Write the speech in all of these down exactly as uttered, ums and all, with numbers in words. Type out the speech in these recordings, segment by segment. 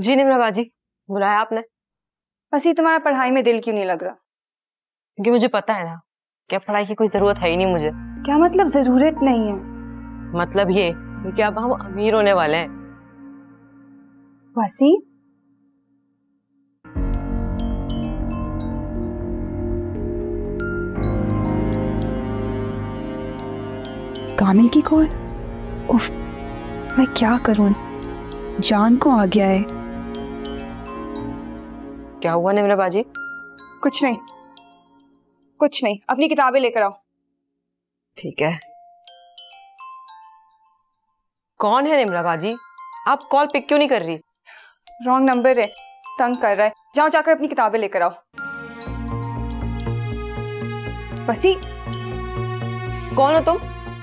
जी निम्रा बाजी, बुलाया आपने? बस ये तुम्हारा पढ़ाई में दिल क्यों नहीं लग रहा? क्योंकि मुझे पता है ना कि अब पढ़ाई की कोई जरूरत है ही नहीं मुझे। क्या मतलब जरूरत नहीं है? मतलब ये कि अब हम अमीर होने वाले हैं। वसी कामिल की कॉल। उफ, मैं क्या करूं? जान को आ गया है। क्या हुआ निम्रा बाजी? कुछ नहीं कुछ नहीं, अपनी किताबें लेकर आओ। ठीक है। कौन है निम्रा बाजी? आप कॉल पिक क्यों नहीं कर रही? रॉन्ग नंबर है, तंग कर रहा है। जाओ जाकर अपनी किताबें लेकर आओ। बसी, कौन हो तुम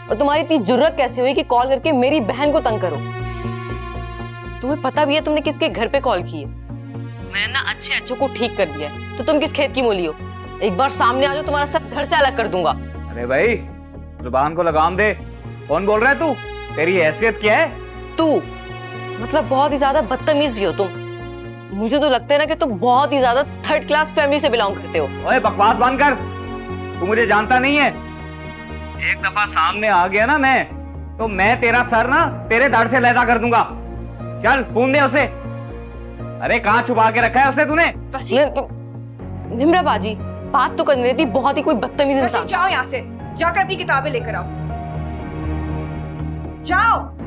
और तुम्हारी इतनी जुर्रत कैसे हुई कि कॉल करके मेरी बहन को तंग करो? तुम्हें पता भी है तुमने किसके घर पे कॉल की है? मैंने ना अच्छे अच्छों को ठीक कर दिया है, तो तुम किस खेत की मूली हो? एक बार सामने आ जाओ, तुम्हारा सब धड़ से अलग कर दूंगा। अरे भाई, जुबान को लगाम दे। कौन बोल रहा है तू? तेरी हैसियत क्या है? तू मतलब बहुत ही ज्यादा बदतमीज भी हो तुम। मुझे तो लगता है ना कि तुम बहुत ही ज्यादा थर्ड क्लास फैमिली से बिलोंग करते हो। ओए बकवास बंद कर, तू मुझे जानता नहीं है। एक दफा सामने आ गया ना मैं, तो मैं तेरा सर ना तेरे धड़ से लहदा कर दूंगा। चल फोन दे उसे। अरे कहाँ छुपा के रखा है उसे तूने? निम्रा बाजी, बात तो करने देती, बहुत ही कोई बदतमीज इंसान। जाओ यहाँ से, जाकर अपनी किताबें लेकर आओ, जाओ।